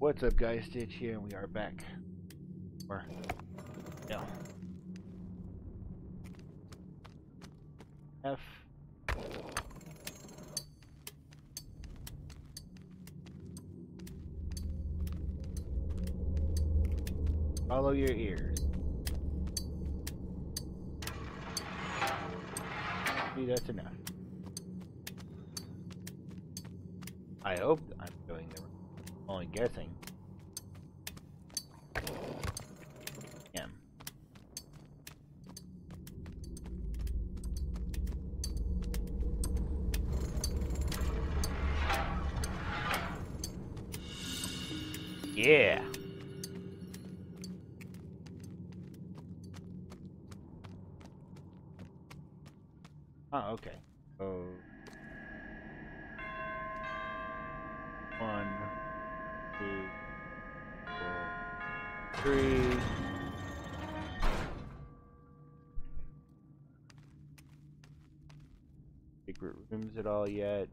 What's up, guys? Stitch here, and we are back. Or, no. F. Follow your ears. See, that's enough. I hope I'm doing the right. Only guessing. Damn. Yeah. Oh, okay. So one. 2, 4, 3. Secret rooms at all yet?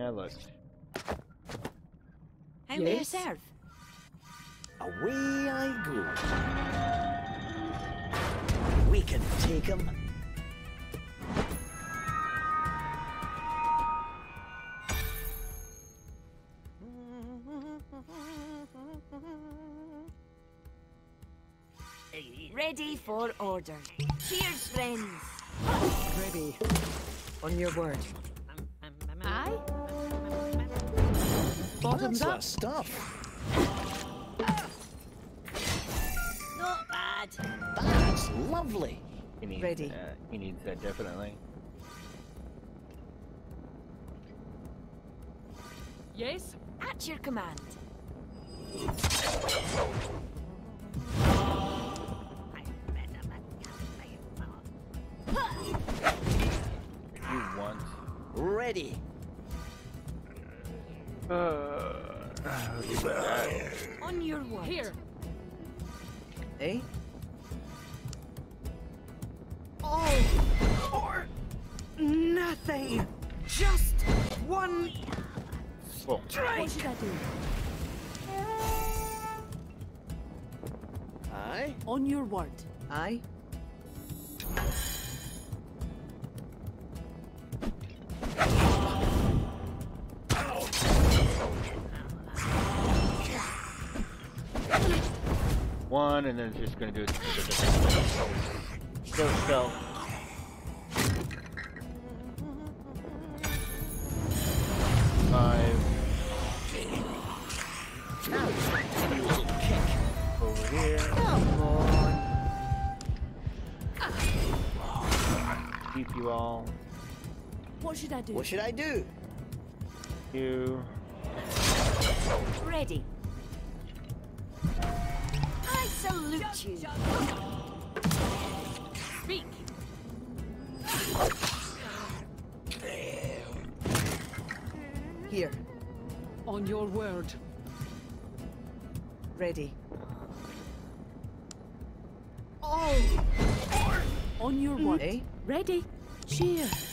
I looked. Help yourself. Away I go. We can take him. Ready for order. Cheers, friends. Ready. On your word. Aye. Bottoms up. Stuff. That's lovely. Ready. He needs that definitely. Yes, at your command. You want ready. On your way. Here. Eh? All or nothing. Just one strike. What should I do? Aye. On your word. Aye. One, and then it's just gonna do it. Go, go. You all. What should I do? What should I do? You ready? I salute you. Speak. Here. On your word. Ready. All. On your word. Eh? Ready. Cheers.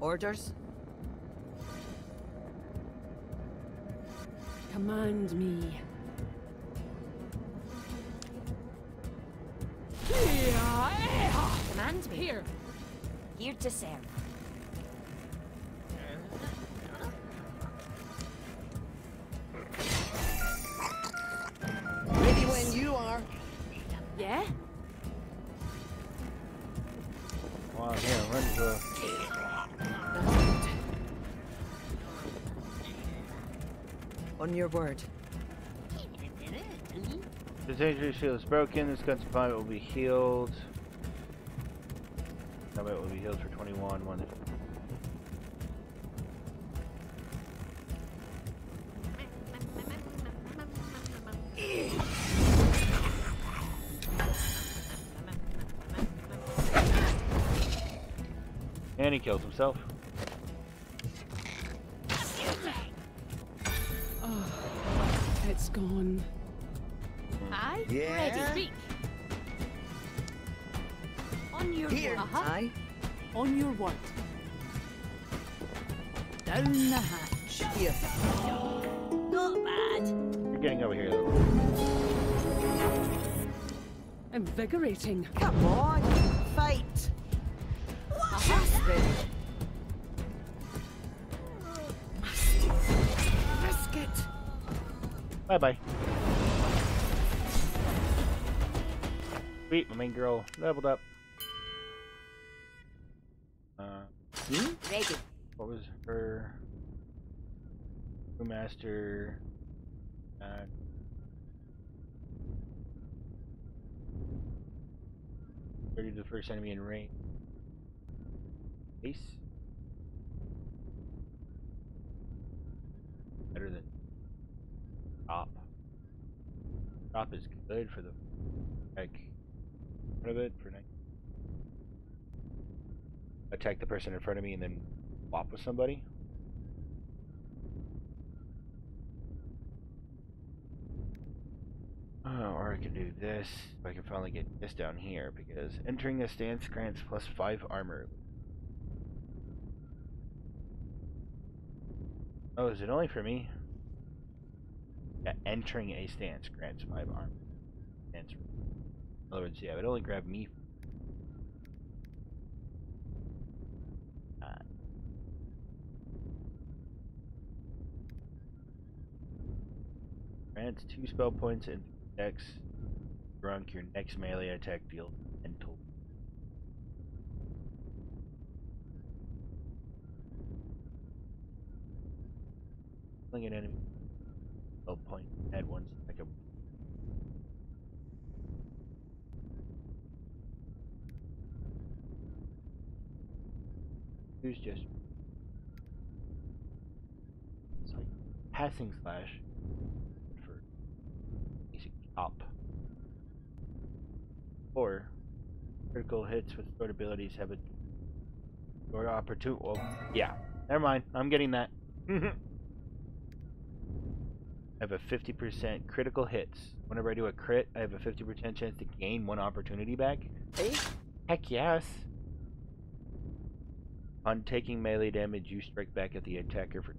Orders? Command me. Command me. Here. Here to serve. Ready when you are. Yeah? Wow, here, run to a... On your word. This injury shield is broken, this gun's component will be healed. Combat will be healed for 21, one. And he kills himself. It's gone. Aye. Yeah. Ready. On your here. Aye. On your what? Down the hatch. Here. Not bad. You're getting over here though. Invigorating. Come on, fight. Husband. Risk it. Bye bye. Sweet, my main girl leveled up. Ready. What was her brewmaster? Ready to the first enemy in range. Ace. Better than top. Top is good for the heck out of it for night. Attack the person in front of me and then flop with somebody. Oh, or I can do this. If I can finally get this down here, because entering a stance grants plus 5 armor. Oh, is it only for me? Yeah, entering a stance grants 5 armor. In other words, yeah, it only grabbed me. Grants 2 spell points and X. Drunk your next melee attack deal mental. Killing an enemy. 12 point. Add one. Like a. Who's just. It's like passing slash. For. Basic chop. Or. Critical hits with sword abilities have a. Sword opportunity. Well, yeah. Never mind. I'm getting that. I have a 50% critical hits. Whenever I do a crit, I have a 50% chance to gain 1 opportunity back. Hey. Heck yes! On taking melee damage, you strike back at the attacker for...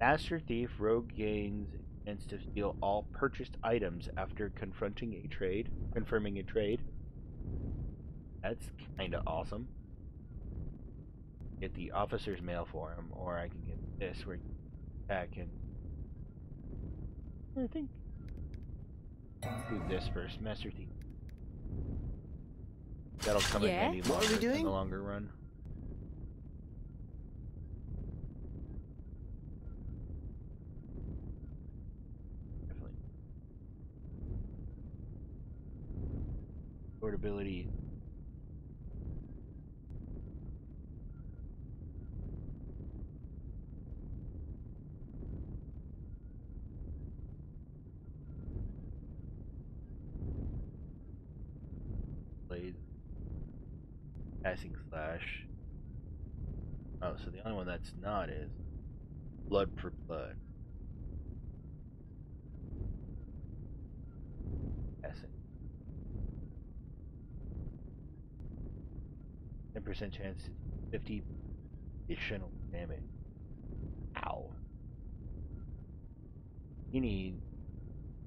Master Thief, Rogue gains chance to steal all purchased items after confirming a trade. That's kinda awesome. Get the officer's mail for him, or I can get this where I can. I think. Do this first, Master Thief. That'll come in handy in the longer run. Definitely. Portability. Passing slash. Oh, so the only one that's not is blood for blood. Passing. 10% chance, 50 additional damage. Ow. You need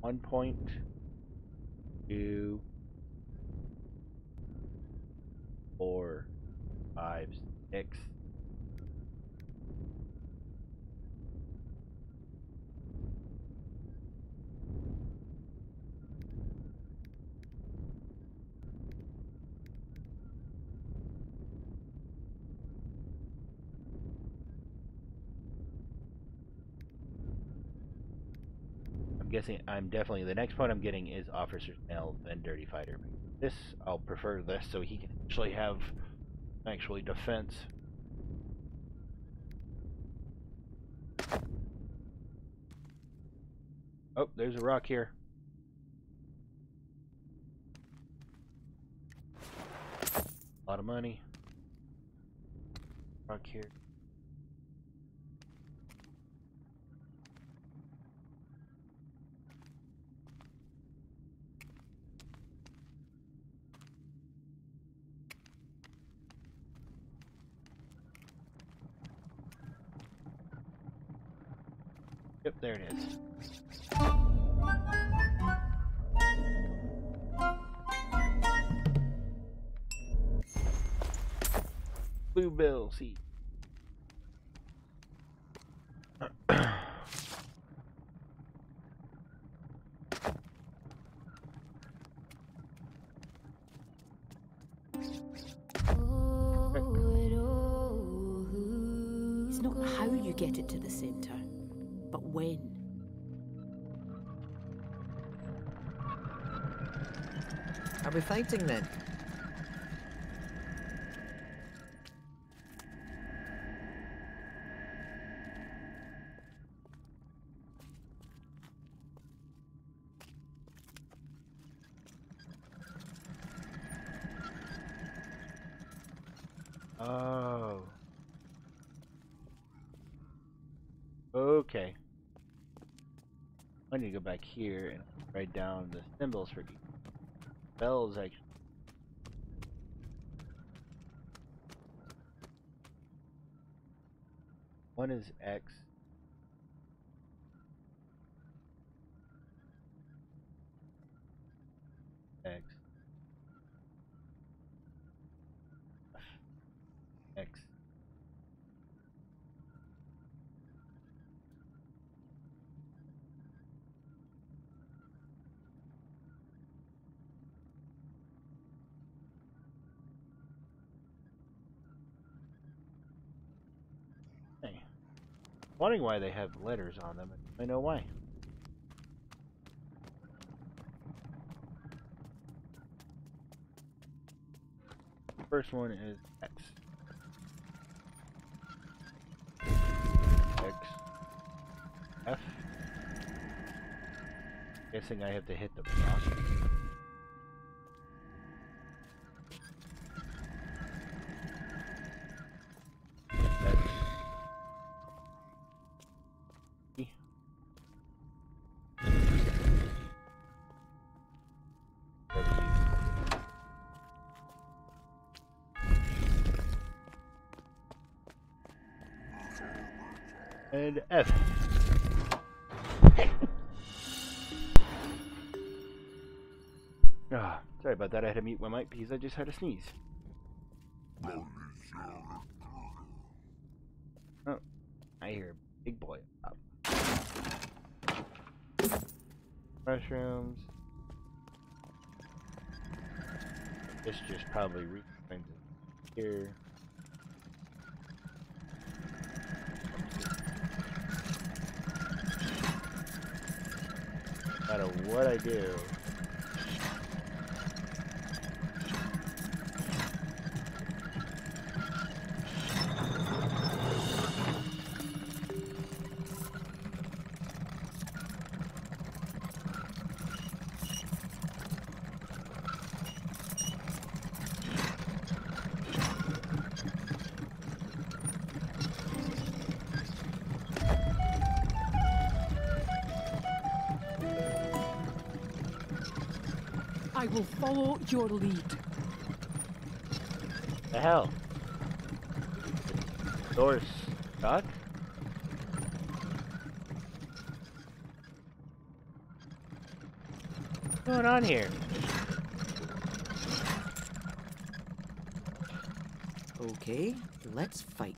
1 point, 2. 4, 5, 6. I'm guessing I'm definitely the next one I'm getting is Officer's Mail and Dirty Fighter. This, I'll prefer this so he can actually have defense. Oh, there's a rock here. A lot of money. back here. Yep, there it is. Bluebell seed. It's not how you get it to the center, but when. Are we fighting then? Oh. Okay. I need to go back here and write down the symbols for each bells. Actually. One is X. X. X. Hey. Wondering why they have letters on them, I know why. First one is X. F. Guessing I have to hit the block. E. And F. Sorry about that, I had to mute my mic because I just had a sneeze. Oh, I hear a big boy up. Mushrooms. This just probably reclaimed it here. No matter what I do. I will follow your lead. The hell? Door's stuck? What's going on here? Okay, let's fight.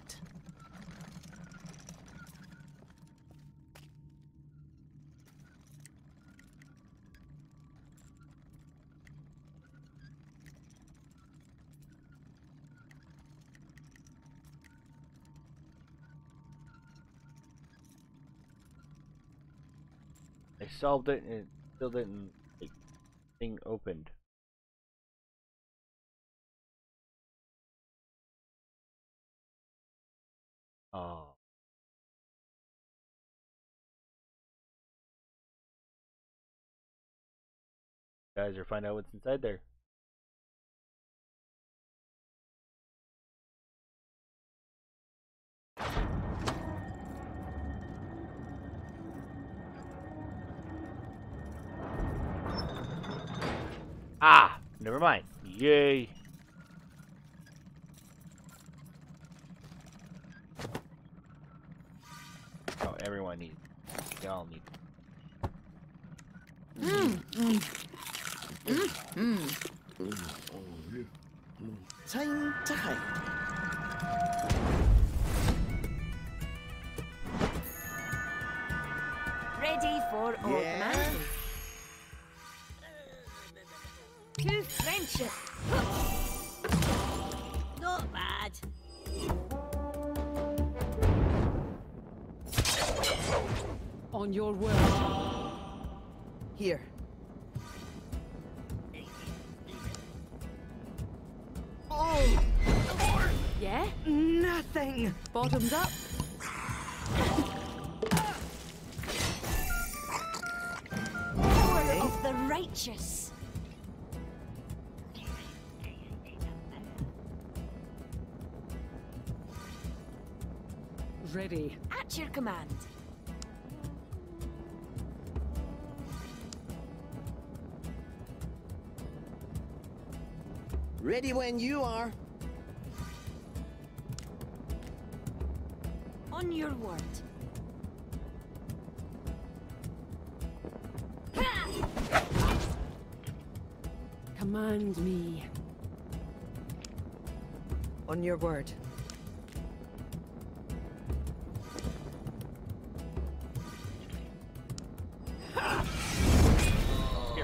I solved it and it still didn't, like, thing opened. Oh. Guys, or find out what's inside there. Ah, never mind. Yay. Oh, everyone needs. Y'all need. Time to hide. Ready for old man. To friendship. Not bad. On your way. Here. Oh. Yeah? Nothing. Bottoms up. Power of the righteous. Ready. At your command. Ready when you are. On your word. Command me. On your word. Get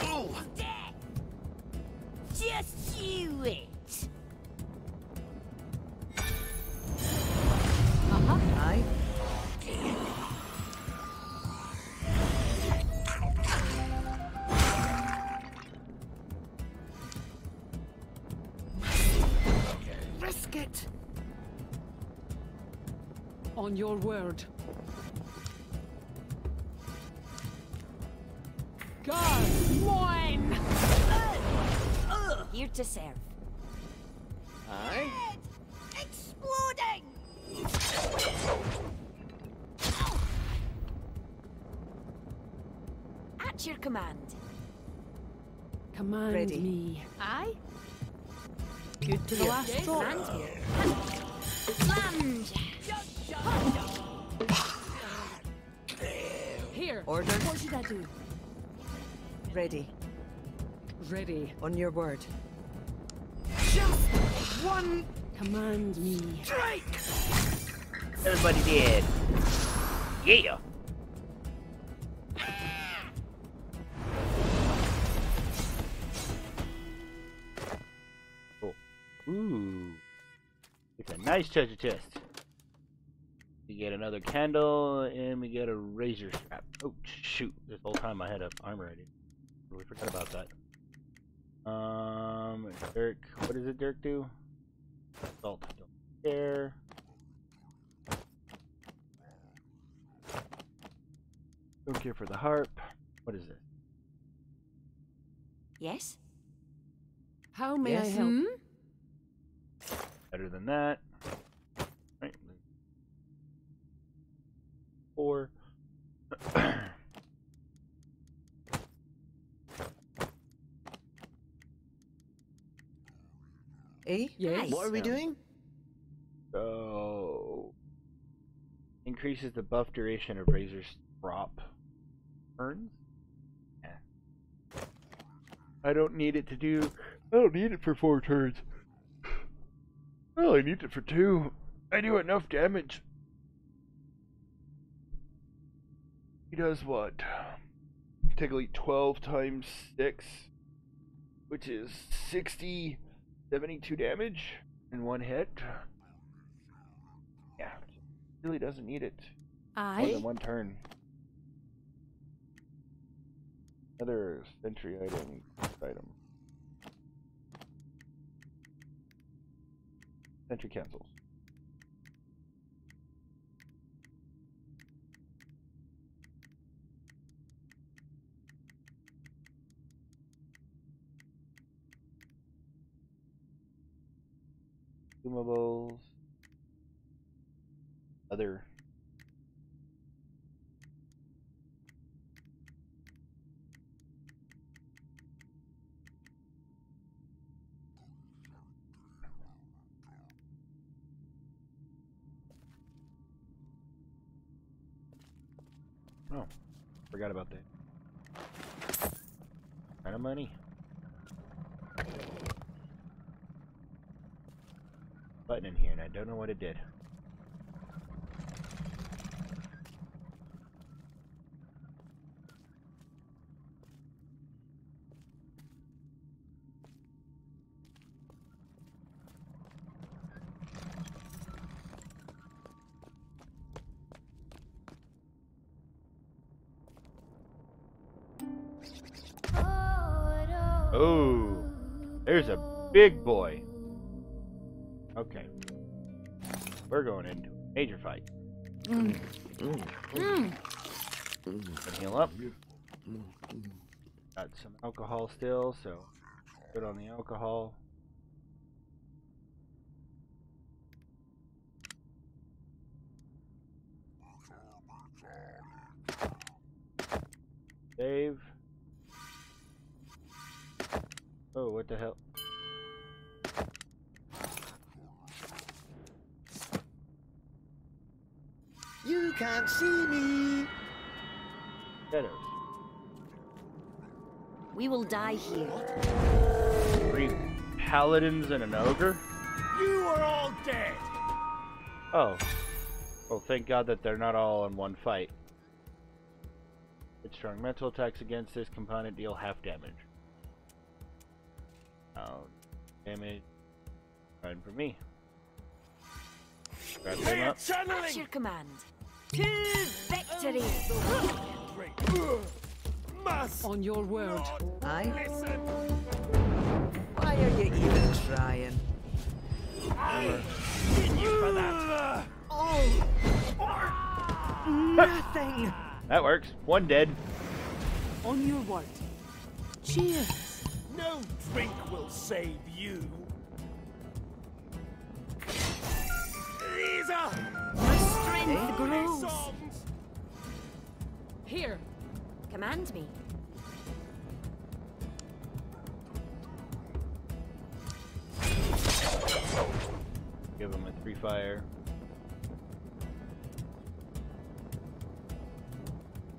Oh. Just do it. Aye. On your word. God, one. Here to serve. Aye. Exploding. At your command. Command Ready. Me. Aye. Good to the last drop. Lunge. Here. Order. What should I do? Ready. Ready. On your word. Just one. Command me. Strike. Everybody did. Yeah. Oh. Ooh. It's a nice treasure chest. We get another candle, and we get a razor strap. Oh, shoot. This whole time I had an armor in it. We forgot about that. Dirk. What does it Dirk do? Salt. Don't care. Don't care for the harp. What is it? Yes? How may I help? Better than that. Or eh? Yes. What are we doing? So increases the buff duration of Razor's prop burns? Yeah. I don't need it for 4 turns. Well, I need it for 2. I do enough damage. He does what? Technically 12 times 6, which is 60, 72 damage in one hit. Yeah, really doesn't need it. More than one turn. Another sentry item. Sentry cancels. consumables, other. Oh, forgot about that. Kind of money. Button in here, and I don't know what it did. Oh, there's a big boy. Okay. We're going into a major fight. Gonna heal up. Got some alcohol still, so good on the alcohol. Save. Oh, what the hell? You can't see me. Shadows. We will die here. 3 paladins and an ogre? You are all dead. Oh. Well, thank God that they're not all in one fight. With strong mental attacks against this component, deal half damage. Damage. Fine for me. Grab them up. At your command. To victory. On your word. I listen. Why are you even trying? I hit you for that. Oh. Nothing. That works. One dead. On your word. Cheers. No drink will save you. These are my strength grows. Here, command me. Give him a 3 fire.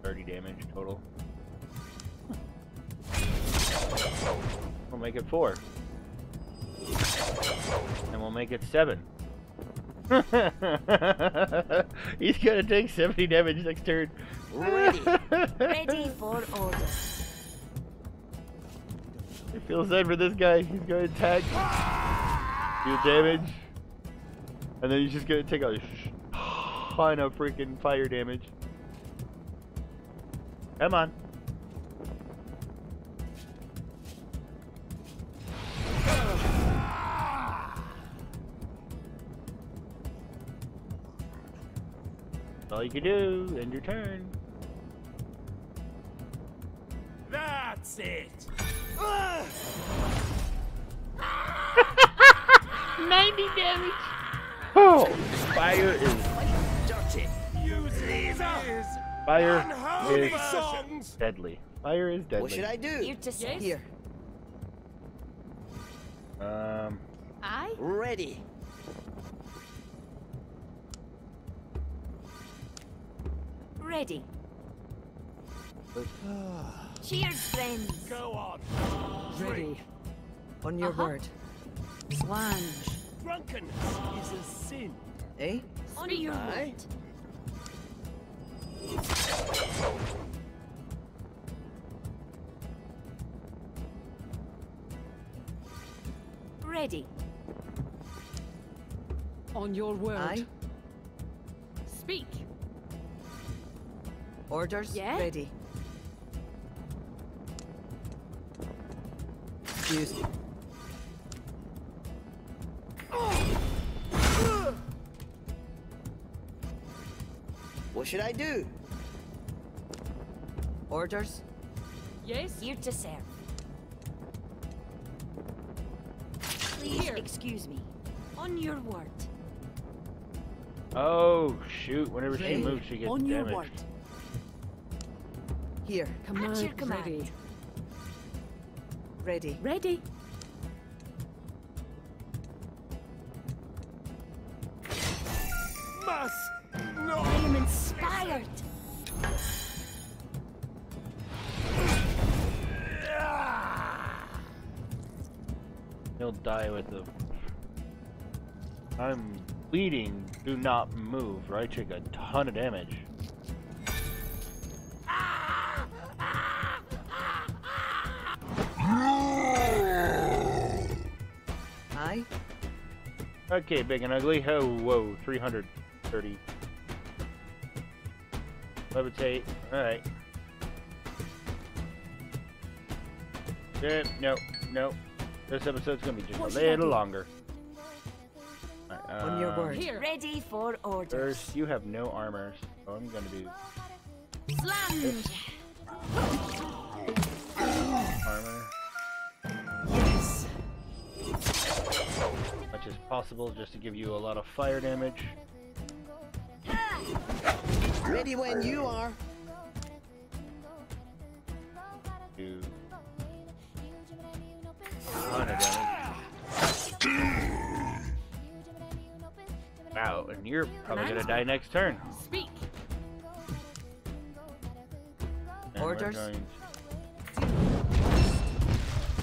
30 damage total. We'll make it 4. And we'll make it 7. He's gonna take 70 damage next turn. Ready. Ready for order. I feel sad for this guy. He's gonna attack, do damage, and then he's just gonna take a ton of freaking fire damage. Come on. All you can do, end your turn. That's it. 90 damage. Oh, fire is dirty. Fire is deadly. Fire is deadly. What should I do? You're just here. I ready. Ready. Cheers, friends. Go on. Ready. On your word. Swange. Drunkenness is a sin. Eh? On your word. Ready. On your word. I speak. Orders ready. Excuse me. What should I do? Orders? Yes, here to serve. Please excuse me. On your word. Oh shoot! Whenever she moves, she gets damaged. Here, command. Ready. Must. No. I am inspired. He'll die with them. I'm bleeding. Do not move. Right, took a ton of damage. Hi. Okay, big and ugly. Oh, whoa, 330. Levitate. All right. No. This episode's gonna be just a little longer. On your board. Here. Ready for orders. First, you have no armor, so I'm gonna do. Slam! Armor. Yes. As much as possible, just to give you a lot of fire damage. Ready when you are. Do. Wow, and you're probably gonna die next turn. Speak. And orders.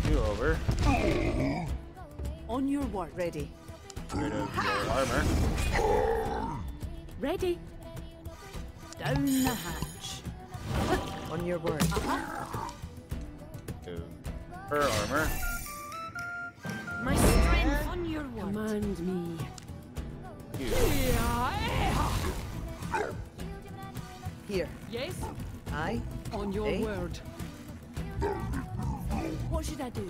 You over. On your ward. Ready. Rid of your armor. Ready. Down the hatch. On your ward. Her armor. My strength on your ward. Command me. Here. Yes. I. On your word. What should I do?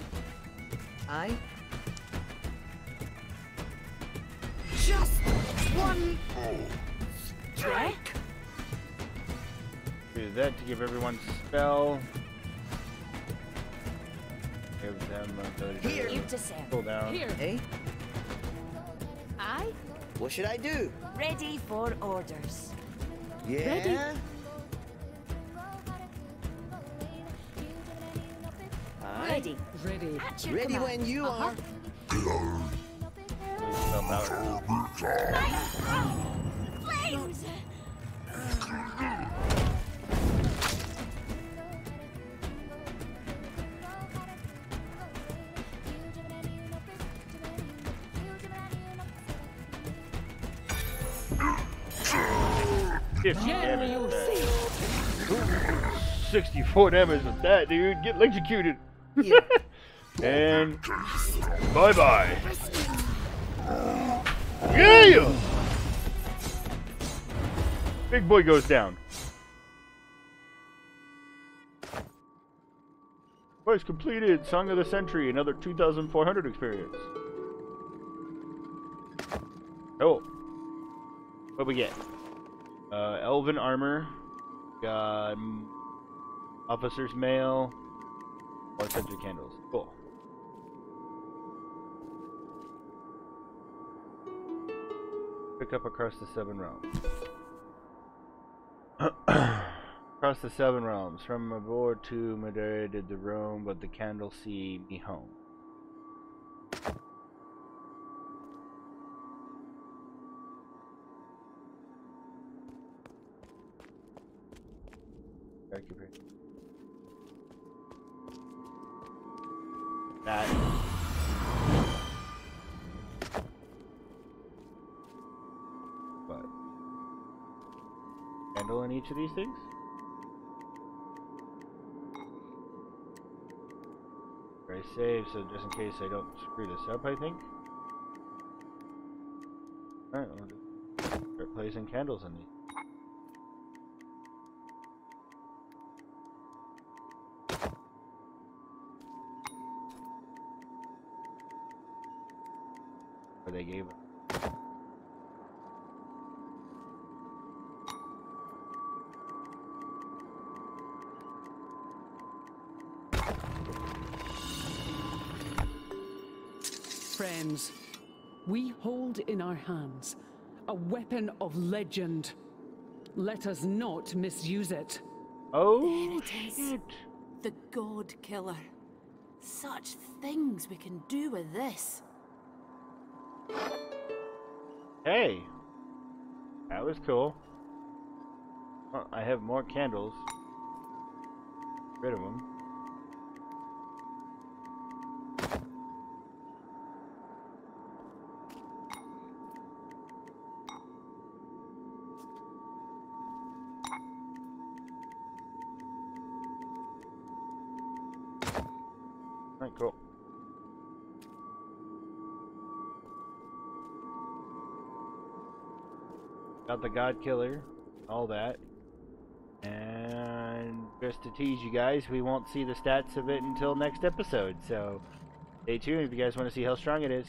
I. Just one strike. Do that to give everyone spell. Give them a here. You descend. Pull down. Here. A. I. What should I do? Ready for orders. Yeah. Ready. Ready when you are. Flames. Damage. 64 damage with that, dude. Get electrocuted. Yeah. And bye bye. Yeah! Big boy goes down. Quest completed. Song of the Century. Another 2,400 experience. Oh. What we get? Elven armor, got officer's mail, or century candles. Cool. Pick up across the seven realms. Across the seven realms, from Mabor to Madeira did the roam, but the candle see me home. That. But candle in each of these things. I save so just in case I don't screw this up. I think. All right, we'll just start placing candles in these. They gave it. Friends. we hold in our hands a weapon of legend. Let us not misuse it. Oh, there it is. Shit. The God Killer. Such things we can do with this. Hey, that was cool. Oh, I have more candles. Get rid of them. Cool. Got the God Killer, all that. And just to tease you guys, we won't see the stats of it until next episode, so stay tuned if you guys want to see how strong it is.